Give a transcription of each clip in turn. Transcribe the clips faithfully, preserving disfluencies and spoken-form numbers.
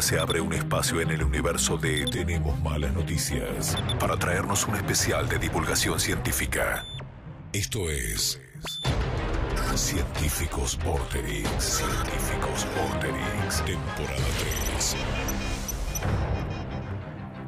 Se abre un espacio en el universo de Tenemos Malas Noticias para traernos un especial de divulgación científica. Esto es Científicos Vorterix. Científicos Vorterix, temporada tres.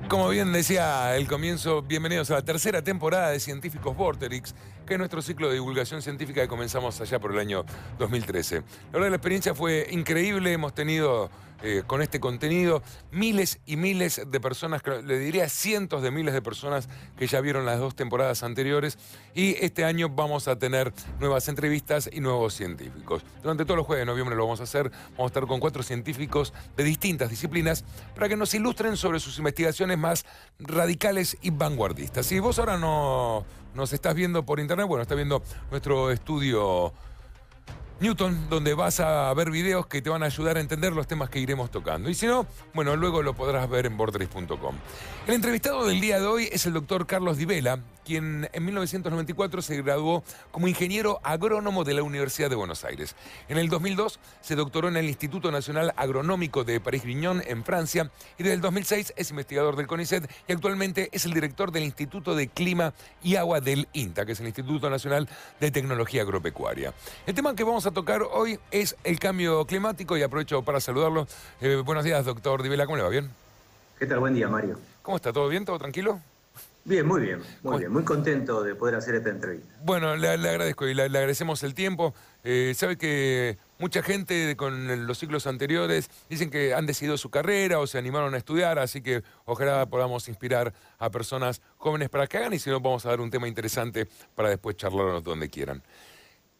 Como bien decía el comienzo, bienvenidos a la tercera temporada de Científicos Vorterix, que es nuestro ciclo de divulgación científica que comenzamos allá por el año dos mil trece. La verdad, la experiencia fue increíble. Hemos tenido eh, con este contenido miles y miles de personas, le diría cientos de miles de personas que ya vieron las dos temporadas anteriores, y este año vamos a tener nuevas entrevistas y nuevos científicos. Durante todos los jueves de noviembre lo vamos a hacer. Vamos a estar con cuatro científicos de distintas disciplinas para que nos ilustren sobre sus investigaciones más radicales y vanguardistas. Si vos ahora no nos estás viendo por internet, bueno, estás viendo nuestro estudio Newton, donde vas a ver videos que te van a ayudar a entender los temas que iremos tocando. Y si no, bueno, luego lo podrás ver en vorterix punto com. El entrevistado del día de hoy es el doctor Carlos Di Bella, quien en mil novecientos noventa y cuatro se graduó como ingeniero agrónomo de la Universidad de Buenos Aires. En el dos mil dos se doctoró en el Instituto Nacional Agronómico de París-Griñón, en Francia, y desde el dos mil seis es investigador del CONICET y actualmente es el director del Instituto de Clima y Agua del INTA, que es el Instituto Nacional de Tecnología Agropecuaria. El tema que vamos a tocar hoy es el cambio climático, y aprovecho para saludarlo. Eh, buenos días, doctor Di Bella, ¿cómo le va? ¿Bien? ¿Qué tal? Buen día, Mario. ¿Cómo está? ¿Todo bien? ¿Todo tranquilo? Bien, muy bien, muy bien, muy contento de poder hacer esta entrevista. Bueno, le, le agradezco y le, le agradecemos el tiempo. Eh, sabe que mucha gente con los ciclos anteriores dicen que han decidido su carrera o se animaron a estudiar, así que ojalá podamos inspirar a personas jóvenes para que hagan, y si no, vamos a dar un tema interesante para después charlarnos donde quieran.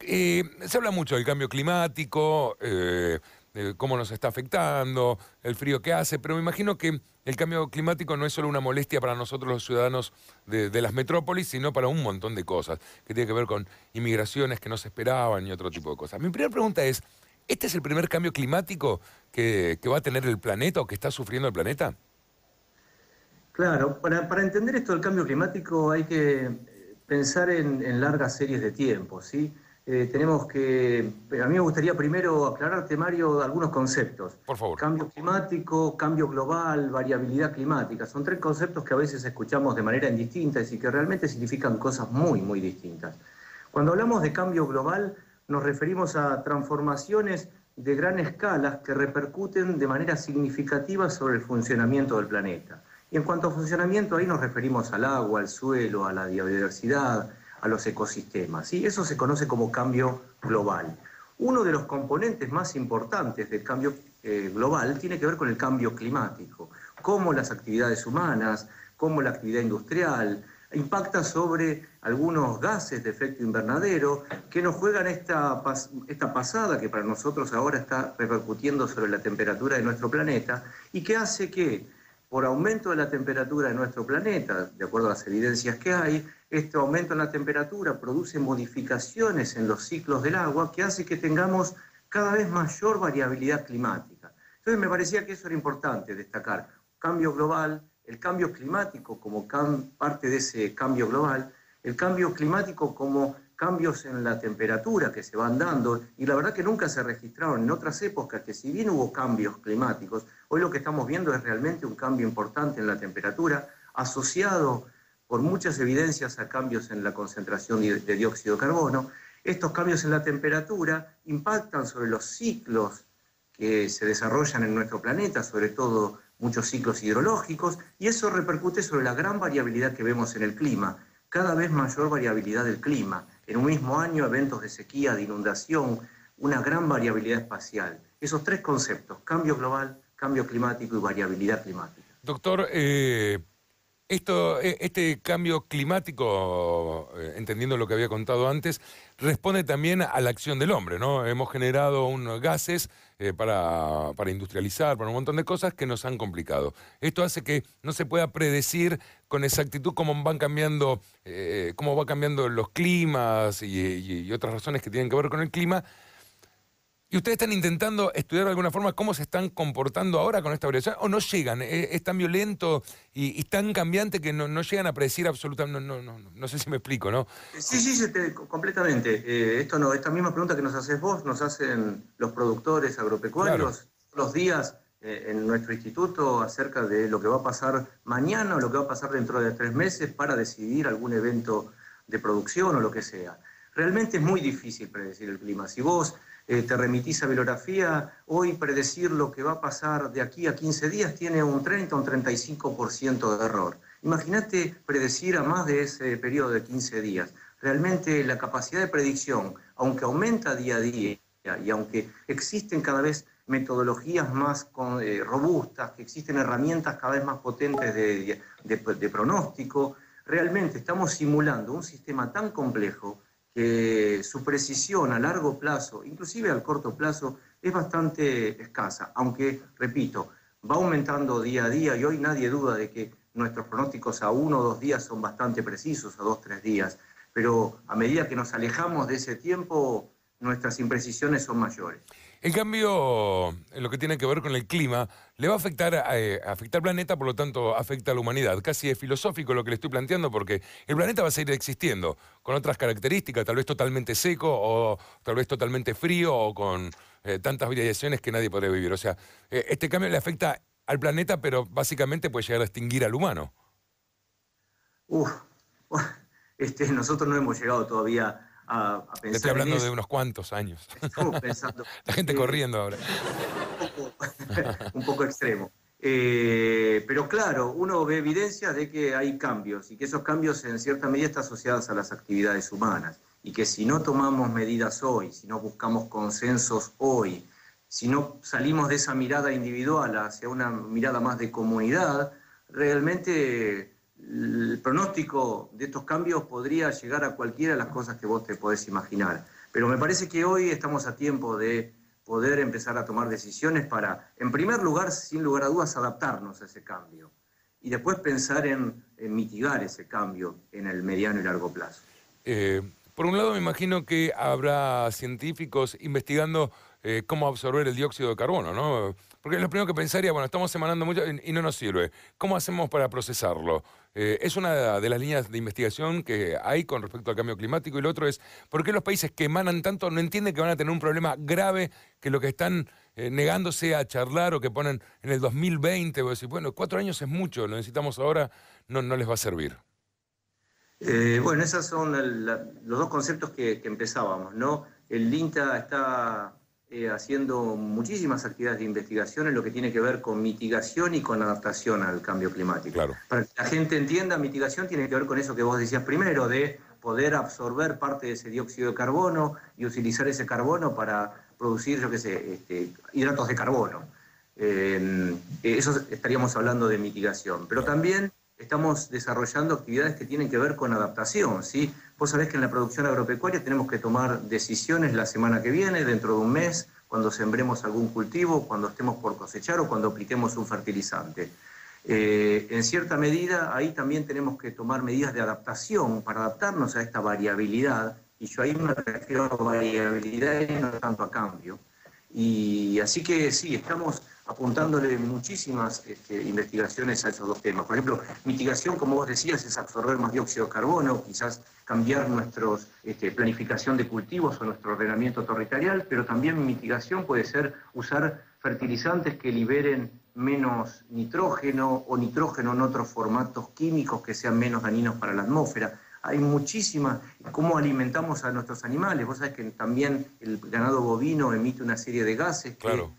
Eh, se habla mucho del cambio climático, eh, de cómo nos está afectando, el frío que hace, pero me imagino que el cambio climático no es solo una molestia para nosotros los ciudadanos de, de las metrópolis, sino para un montón de cosas, que tiene que ver con inmigraciones que no se esperaban y otro tipo de cosas. Mi primera pregunta es, ¿este es el primer cambio climático que, que va a tener el planeta o que está sufriendo el planeta? Claro, para, para entender esto del cambio climático hay que pensar en, en largas series de tiempo, ¿sí? Eh, tenemos que... A mí me gustaría primero aclararte, Mario, algunos conceptos. Por favor. Cambio climático, cambio global, variabilidad climática. Son tres conceptos que a veces escuchamos de manera indistinta y que realmente significan cosas muy, muy distintas. Cuando hablamos de cambio global, nos referimos a transformaciones de gran escala que repercuten de manera significativa sobre el funcionamiento del planeta. Y en cuanto a funcionamiento, ahí nos referimos al agua, al suelo, a la biodiversidad, a los ecosistemas, ¿sí? Eso se conoce como cambio global. Uno de los componentes más importantes del cambio eh, global tiene que ver con el cambio climático, cómo las actividades humanas, cómo la actividad industrial impacta sobre algunos gases de efecto invernadero que nos juegan esta, pas esta pasada que para nosotros ahora está repercutiendo sobre la temperatura de nuestro planeta, y que hace que, por aumento de la temperatura de nuestro planeta, de acuerdo a las evidencias que hay, este aumento en la temperatura produce modificaciones en los ciclos del agua que hace que tengamos cada vez mayor variabilidad climática. Entonces me parecía que eso era importante destacar. Cambio global, el cambio climático como parte de ese cambio global, el cambio climático como cambios en la temperatura que se van dando, y la verdad que nunca se registraron en otras épocas, que si bien hubo cambios climáticos, hoy lo que estamos viendo es realmente un cambio importante en la temperatura, asociado por muchas evidencias a cambios en la concentración de dióxido de carbono. Estos cambios en la temperatura impactan sobre los ciclos que se desarrollan en nuestro planeta, sobre todo muchos ciclos hidrológicos, y eso repercute sobre la gran variabilidad que vemos en el clima. Cada vez mayor variabilidad del clima. En un mismo año, eventos de sequía, de inundación, una gran variabilidad espacial. Esos tres conceptos, cambio global, cambio climático y variabilidad climática. Doctor, eh, esto, este cambio climático, entendiendo lo que había contado antes, responde también a la acción del hombre, ¿no? Hemos generado unos gases eh, para, para industrializar, para un montón de cosas que nos han complicado. Esto hace que no se pueda predecir con exactitud cómo van cambiando, eh, cómo va cambiando los climas y, y, y otras razones que tienen que ver con el clima. ¿Y ustedes están intentando estudiar de alguna forma cómo se están comportando ahora con esta variación? ¿O no llegan? ¿Es, es tan violento y, y tan cambiante que no, no llegan a predecir absolutamente? No, no, no, no sé si me explico, ¿no? Sí, sí, sí te, completamente. Eh, esto no, esta misma pregunta que nos haces vos, nos hacen los productores agropecuarios. Claro. Los días eh, en nuestro instituto acerca de lo que va a pasar mañana o lo que va a pasar dentro de tres meses para decidir algún evento de producción o lo que sea. Realmente es muy difícil predecir el clima. Si vos eh, te remitís a bibliografía, hoy predecir lo que va a pasar de aquí a quince días tiene un treinta o un treinta y cinco por ciento de error. Imagínate predecir a más de ese periodo de quince días. Realmente la capacidad de predicción, aunque aumenta día a día y aunque existen cada vez metodologías más con, eh, robustas, que existen herramientas cada vez más potentes de, de, de pronóstico, realmente estamos simulando un sistema tan complejo que su precisión a largo plazo, inclusive al corto plazo, es bastante escasa. Aunque, repito, va aumentando día a día y hoy nadie duda de que nuestros pronósticos a uno o dos días son bastante precisos, a dos o tres días. Pero a medida que nos alejamos de ese tiempo, nuestras imprecisiones son mayores. En cambio, lo que tiene que ver con el clima, le va a afectar al eh, afectar planeta, por lo tanto afecta a la humanidad. Casi es filosófico lo que le estoy planteando, porque el planeta va a seguir existiendo, con otras características, tal vez totalmente seco, o tal vez totalmente frío, o con eh, tantas variaciones que nadie podría vivir. O sea, eh, este cambio le afecta al planeta, pero básicamente puede llegar a extinguir al humano. Uf, este, nosotros no hemos llegado todavía a, a pensar. Estoy hablando en eso. De unos cuantos años. Estamos pensando. La gente eh, corriendo ahora. Un poco, un poco extremo. Eh, pero claro, uno ve evidencias de que hay cambios y que esos cambios en cierta medida están asociados a las actividades humanas. Y que si no tomamos medidas hoy, si no buscamos consensos hoy, si no salimos de esa mirada individual hacia una mirada más de comunidad, realmente el pronóstico de estos cambios podría llegar a cualquiera de las cosas que vos te podés imaginar. Pero me parece que hoy estamos a tiempo de poder empezar a tomar decisiones para, en primer lugar, sin lugar a dudas, adaptarnos a ese cambio. Y después pensar en, en mitigar ese cambio en el mediano y largo plazo. Eh, por un lado, me imagino que habrá científicos investigando eh, cómo absorber el dióxido de carbono, ¿no? Porque lo primero que pensaría, bueno, estamos emanando mucho y no nos sirve. ¿Cómo hacemos para procesarlo? Eh, es una de las líneas de investigación que hay con respecto al cambio climático. Y lo otro es, ¿por qué los países que emanan tanto no entienden que van a tener un problema grave, que lo que están eh, negándose a charlar o que ponen en el dos mil veinte? Vos decís, bueno, cuatro años es mucho, lo necesitamos ahora, no, no les va a servir. Eh, bueno, esos son el, la, los dos conceptos que, que empezábamos, ¿no? El INTA está Eh, haciendo muchísimas actividades de investigación en lo que tiene que ver con mitigación y con adaptación al cambio climático. Claro. Para que la gente entienda, mitigación tiene que ver con eso que vos decías primero, de poder absorber parte de ese dióxido de carbono y utilizar ese carbono para producir, yo qué sé, este, hidratos de carbono. Eh, eso estaríamos hablando de mitigación. Pero también estamos desarrollando actividades que tienen que ver con adaptación, ¿sí? Vos sabés que en la producción agropecuaria tenemos que tomar decisiones la semana que viene, dentro de un mes, cuando sembremos algún cultivo, cuando estemos por cosechar o cuando apliquemos un fertilizante. Eh, en cierta medida, ahí también tenemos que tomar medidas de adaptación para adaptarnos a esta variabilidad, y yo ahí me refiero a variabilidad y no tanto a cambio. Y así que sí, estamos apuntándole muchísimas este, investigaciones a esos dos temas. Por ejemplo, mitigación, como vos decías, es absorber más dióxido de carbono, quizás cambiar nuestra este, planificación de cultivos o nuestro ordenamiento territorial, pero también mitigación puede ser usar fertilizantes que liberen menos nitrógeno o nitrógeno en otros formatos químicos que sean menos dañinos para la atmósfera. Hay muchísimas, cómo alimentamos a nuestros animales. Vos sabés que también el ganado bovino emite una serie de gases que... Claro.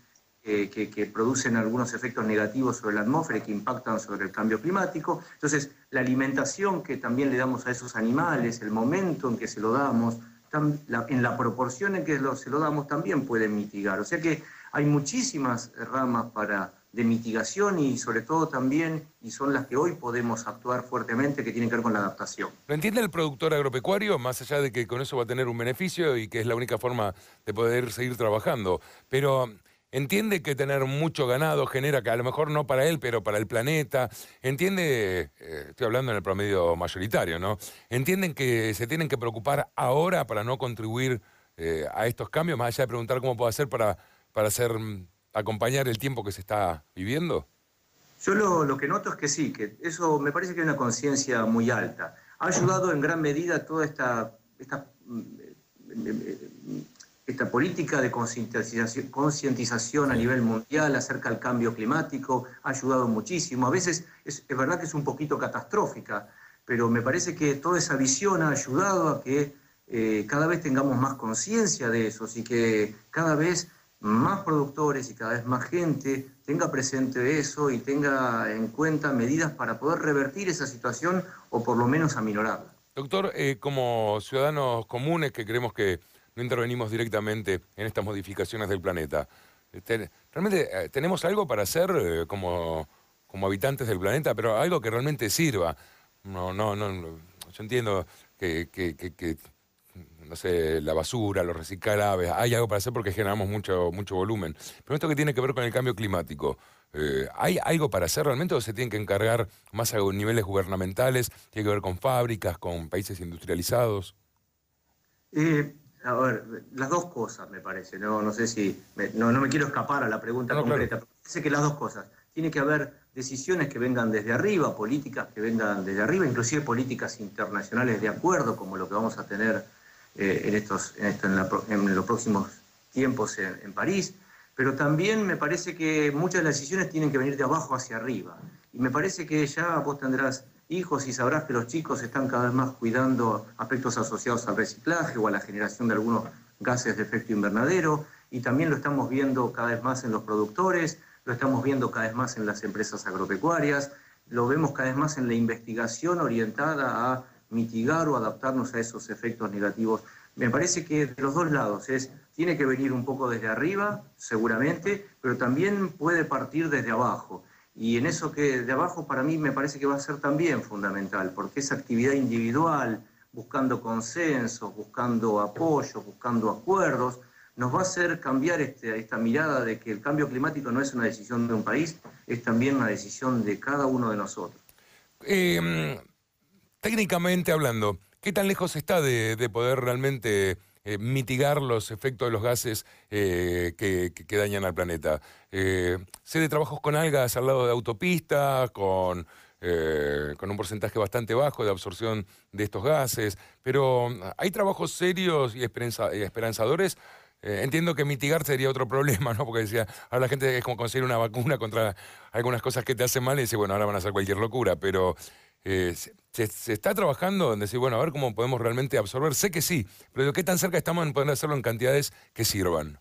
Eh, que, que producen algunos efectos negativos sobre la atmósfera y que impactan sobre el cambio climático. Entonces, la alimentación que también le damos a esos animales, el momento en que se lo damos, tam, la, en la proporción en que lo, se lo damos también pueden mitigar. O sea que hay muchísimas ramas para, de mitigación y sobre todo también, y son las que hoy podemos actuar fuertemente, que tienen que ver con la adaptación. ¿Lo entiende el productor agropecuario? Más allá de que con eso va a tener un beneficio y que es la única forma de poder seguir trabajando. Pero entiende que tener mucho ganado genera, que a lo mejor no para él, pero para el planeta. Entiende, eh, estoy hablando en el promedio mayoritario, ¿no? Entienden que se tienen que preocupar ahora para no contribuir eh, a estos cambios, más allá de preguntar cómo puedo hacer para, para hacer, acompañar el tiempo que se está viviendo. Yo lo, lo que noto es que sí, que eso me parece que hay una conciencia muy alta. Ha ayudado en gran medida toda esta... esta esta política de concientización, concientización a nivel mundial acerca del cambio climático ha ayudado muchísimo. A veces es, es verdad que es un poquito catastrófica, pero me parece que toda esa visión ha ayudado a que eh, cada vez tengamos más conciencia de eso, y que cada vez más productores y cada vez más gente tenga presente eso y tenga en cuenta medidas para poder revertir esa situación o por lo menos aminorarla. Doctor, eh, como ciudadanos comunes que creemos que no intervenimos directamente en estas modificaciones del planeta, ¿realmente tenemos algo para hacer como, como habitantes del planeta, pero algo que realmente sirva? No, no, no. Yo entiendo que, que, que, que no sé, la basura, los reciclables, hay algo para hacer porque generamos mucho, mucho volumen. Pero esto que tiene que ver con el cambio climático, eh, ¿hay algo para hacer realmente o se tienen que encargar más a niveles gubernamentales? ¿Tiene que ver con fábricas, con países industrializados? Eh... A ver, las dos cosas me parece, no, no sé si, me, no, no me quiero escapar a la pregunta no, concreta, claro. Pero parece que las dos cosas, tiene que haber decisiones que vengan desde arriba, políticas que vengan desde arriba, inclusive políticas internacionales de acuerdo, como lo que vamos a tener eh, en, estos, en, esto, en, la, en los próximos tiempos en, en París, pero también me parece que muchas de las decisiones tienen que venir de abajo hacia arriba, y me parece que ya vos tendrás hijos y sabrás que los chicos están cada vez más cuidando aspectos asociados al reciclaje o a la generación de algunos gases de efecto invernadero, y también lo estamos viendo cada vez más en los productores, lo estamos viendo cada vez más en las empresas agropecuarias, lo vemos cada vez más en la investigación orientada a mitigar o adaptarnos a esos efectos negativos. Me parece que de los dos lados es, tiene que venir un poco desde arriba, seguramente, pero también puede partir desde abajo. Y en eso que de abajo para mí me parece que va a ser también fundamental, porque esa actividad individual, buscando consensos, buscando apoyos, buscando acuerdos, nos va a hacer cambiar este, esta mirada de que el cambio climático no es una decisión de un país, es también una decisión de cada uno de nosotros. Eh, técnicamente hablando, ¿qué tan lejos está de, de poder realmente eh, mitigar los efectos de los gases eh, que, que, que dañan al planeta? Eh, sé de trabajos con algas al lado de autopistas, con, eh, con un porcentaje bastante bajo de absorción de estos gases, pero ¿hay trabajos serios y esperanza, y esperanzadores? Eh, entiendo que mitigar sería otro problema, ¿no? Porque decía, ahora la gente es como conseguir una vacuna contra algunas cosas que te hacen mal y dice, bueno, ahora van a hacer cualquier locura, pero eh, se, ¿se está trabajando en decir, bueno, a ver cómo podemos realmente absorber? Sé que sí, pero ¿qué tan cerca estamos en poder hacerlo en cantidades que sirvan?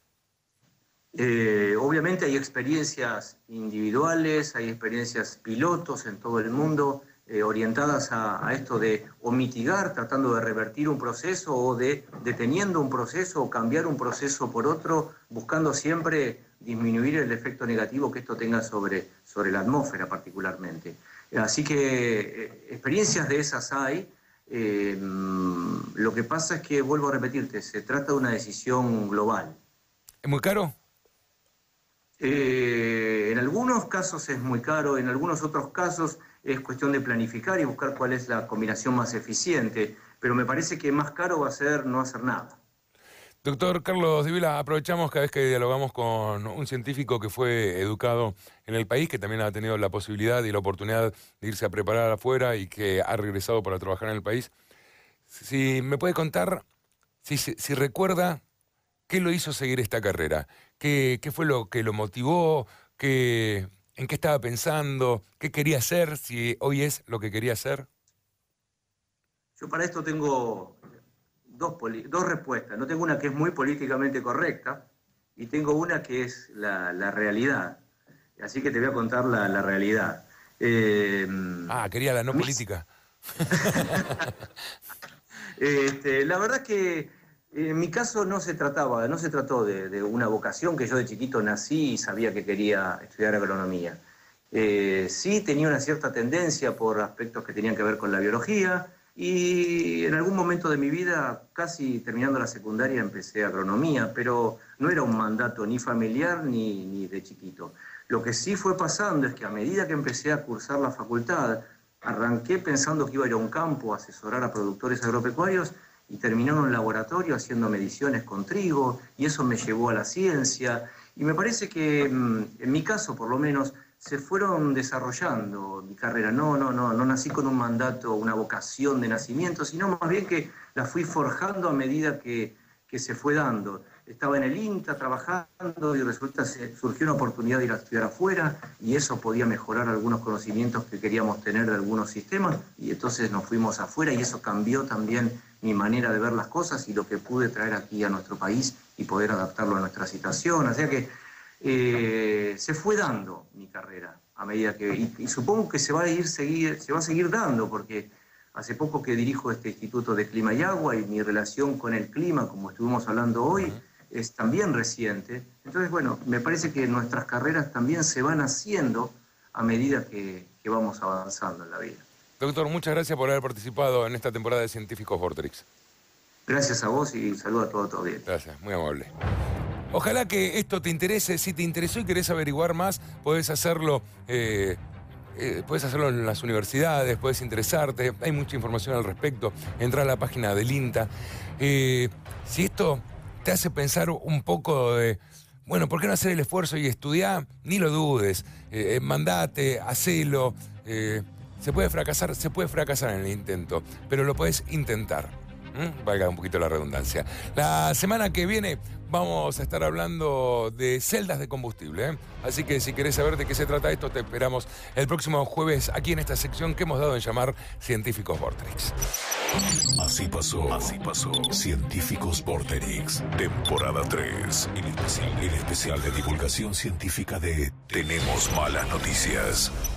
Eh, obviamente hay experiencias individuales, hay experiencias pilotos en todo el mundo eh, orientadas a, a esto de o mitigar, tratando de revertir un proceso o de deteniendo un proceso o cambiar un proceso por otro, buscando siempre disminuir el efecto negativo que esto tenga sobre, sobre la atmósfera particularmente. Así que eh, experiencias de esas hay. Eh, lo que pasa es que, vuelvo a repetirte, se trata de una decisión global. ¿Es muy caro? Eh, en algunos casos es muy caro, en algunos otros casos es cuestión de planificar y buscar cuál es la combinación más eficiente, pero me parece que más caro va a ser no hacer nada. Doctor Carlos Di Bella, aprovechamos cada vez que dialogamos con un científico que fue educado en el país, que también ha tenido la posibilidad y la oportunidad de irse a preparar afuera y que ha regresado para trabajar en el país. Si me puede contar, si, si recuerda, ¿qué lo hizo seguir esta carrera? ¿Qué, qué fue lo que lo motivó? ¿Qué, ¿En qué estaba pensando? ¿Qué quería hacer? Si hoy es lo que quería hacer. Yo para esto tengo dos, dos respuestas. No tengo una que es muy políticamente correcta y tengo una que es la, la realidad. Así que te voy a contar la, la realidad. Eh, ah, quería la no mis... política. este, la verdad es que en mi caso no se trataba, no se trató de, de una vocación que yo de chiquito nací y sabía que quería estudiar agronomía. Eh, sí tenía una cierta tendencia por aspectos que tenían que ver con la biología y en algún momento de mi vida, casi terminando la secundaria, empecé agronomía, pero no era un mandato ni familiar ni, ni de chiquito. Lo que sí fue pasando es que a medida que empecé a cursar la facultad, arranqué pensando que iba a ir a un campo a asesorar a productores agropecuarios y terminé en un laboratorio haciendo mediciones con trigo, y eso me llevó a la ciencia. Y me parece que, en mi caso por lo menos, se fueron desarrollando mi carrera. No, no, no, no nací con un mandato, una vocación de nacimiento, sino más bien que la fui forjando a medida que, que se fue dando. estaba en el INTA trabajando y resulta que surgió una oportunidad de ir a estudiar afuera y eso podía mejorar algunos conocimientos que queríamos tener de algunos sistemas y entonces nos fuimos afuera y eso cambió también mi manera de ver las cosas y lo que pude traer aquí a nuestro país y poder adaptarlo a nuestra situación. O sea que eh, se fue dando mi carrera a medida que... Y, y supongo que se va a ir seguir, se va a seguir dando porque... Hace poco que dirijo este Instituto de Clima y Agua y mi relación con el clima, como estuvimos hablando hoy, es también reciente. Entonces, bueno, me parece que nuestras carreras también se van haciendo a medida que, que vamos avanzando en la vida. Doctor, muchas gracias por haber participado en esta temporada de Científicos Vorterix. Gracias a vos y saludo a todo tu audiencia. Gracias, muy amable. Ojalá que esto te interese. Si te interesó y querés averiguar más, podés hacerlo... Eh... Eh, puedes hacerlo en las universidades, puedes interesarte, hay mucha información al respecto. Entra a la página del INTA. Eh, si esto te hace pensar un poco de, bueno, ¿por qué no hacer el esfuerzo y estudiar? Ni lo dudes, eh, mandate, hacelo. Eh, se puede fracasar, se puede fracasar en el intento, pero lo podés intentar. ¿Mm? Valga un poquito la redundancia. La semana que viene vamos a estar hablando de celdas de combustible, ¿eh? Así que si querés saber de qué se trata esto, te esperamos el próximo jueves aquí en esta sección que hemos dado en llamar Científicos Vorterix. Así pasó, así pasó. Científicos Vorterix, temporada tres. El especial, el especial de divulgación científica de Tenemos Malas Noticias.